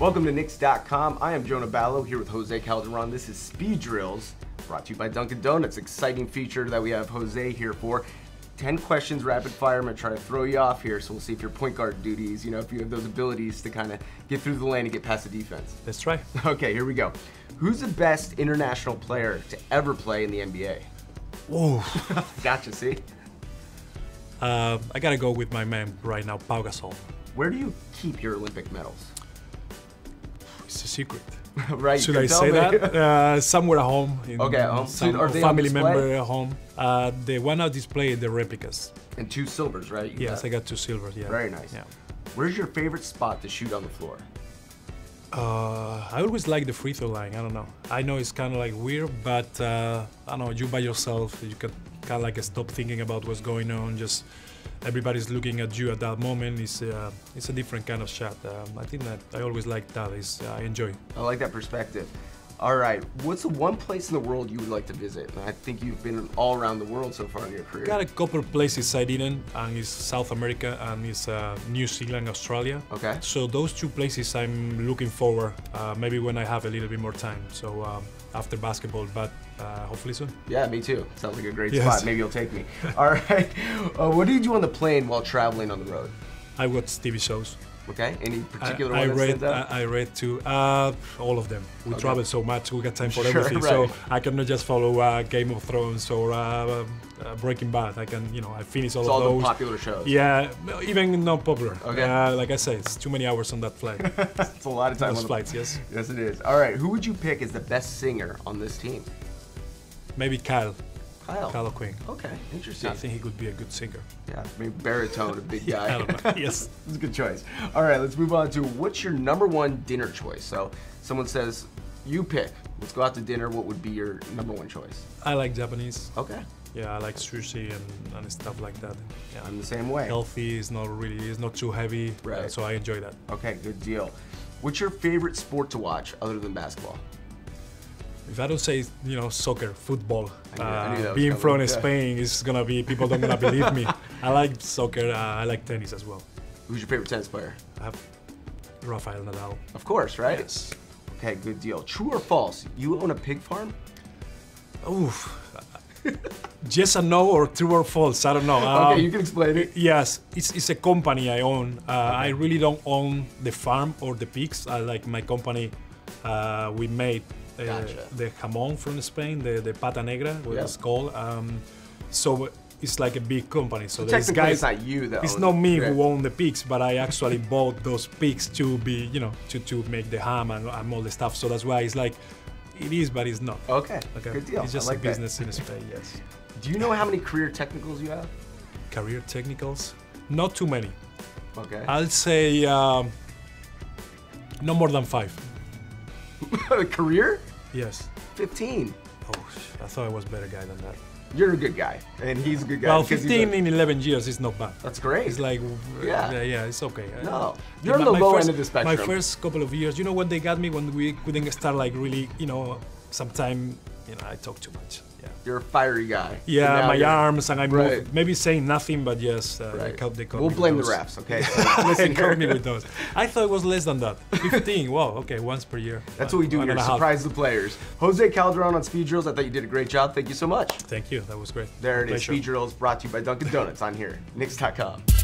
Welcome to Knicks.com. I am Jonah Ballow here with Jose Calderon. This is Speed Drills, brought to you by Dunkin' Donuts. Exciting feature that we have Jose here for. 10 questions rapid fire. I'm gonna try to throw you off here, so we'll see if your point guard duties, if you have those abilities to kind of get through the lane and get past the defense. Let's try. Okay, here we go. Who's the best international player to ever play in the NBA? Whoa. Gotcha, see? I gotta go with my man right now, Pau Gasol. Where do you keep your Olympic medals? It's a secret. Right. Should I say that? Somewhere at home. Okay, at home. Some family member at home. The one I displayed, the replicas. And 2 silvers, right? Yes, I got 2 silvers, yeah. Very nice. Yeah. Where's your favorite spot to shoot on the floor? I always like the free throw line, I don't know. I know it's kind of like weird, but I don't know, you by yourself, you can kind of like stop thinking about what's going on, just everybody's looking at you at that moment. It's a different kind of shot. I think that I always like that, I enjoy it. I like that perspective. All right, what's the one place in the world you would like to visit? I think you've been all around the world so far in your career. Got a couple of places I didn't, and it's South America and it's New Zealand, Australia. Okay. So those 2 places I'm looking forward, maybe when I have a little bit more time. So after basketball, but hopefully soon. Yeah, me too. Sounds like a great spot. Maybe you'll take me. All right. What do you do on the plane while traveling on the road? I watch TV shows. Okay, any particular one that stands out? I read too, all of them. We travel so much, we got time for everything. Right. So I cannot just follow Game of Thrones or Breaking Bad. I can, I finish all of those. All the popular shows. Yeah, even not popular. Okay. Like I said, it's too many hours on that flight. It's a lot of time on those flights, yes. Yes, it is. All right, who would you pick as the best singer on this team? Maybe Kyle. Kyle O'Quinn. Okay, interesting. I think he could be a good singer. Yeah, maybe baritone, a big guy. Yes. It's a good choice. All right, let's move on to what's your #1 dinner choice? So someone says, you pick, let's go out to dinner, what would be your #1 choice? I like Japanese. Okay. Yeah, I like sushi and stuff like that. Yeah, I'm the same way. Healthy, it's not too heavy, right. So I enjoy that. Okay, good deal. What's your favorite sport to watch other than basketball? If I don't say, soccer, football, being from Spain is gonna be, people don't gonna believe me. I like soccer, I like tennis as well. Who's your favorite tennis player? I have Rafael Nadal. Of course, right? Yes. Okay, good deal. True or false, you own a pig farm? Oof. Yes and no, or true or false, I don't know. Okay, you can explain it. Yes, it's a company I own. I really don't own the farm or the pigs. I like my company, we made the jamón from Spain, the pata negra, what it's called. So it's like a big company. So there's guys. It's not you though. It's not me who own the pigs, but I actually bought those pigs to be, to make the ham and all the stuff. So that's why it's like, it is, but it's not. Okay. Good deal. It's just like a business in Spain. Yes. Do you know how many career technicals you have? Career technicals? Not too many. Okay. I'll say no more than 5. A career? Yes. 15. Oh, I thought I was a better guy than that. You're a good guy, and he's a good guy. Well, 15 in 11 years is not bad. That's great. It's like, yeah, it's okay. No, you're on the low end of the spectrum. My first couple of years, what they got me when we couldn't start, like really, sometime, I talk too much. Yeah. You're a fiery guy. Yeah, so my arms and I move. Maybe saying nothing, but yes, they caught we'll blame the refs, okay? They caught me with those. I thought it was less than that. 15. Wow. Okay, once per year. That's what we do here. Surprise the players. Jose Calderon on Speed Drills. I thought you did a great job. Thank you so much. Thank you. That was great. There it is. Speed Drills brought to you by Dunkin' Donuts on here. Knicks.com.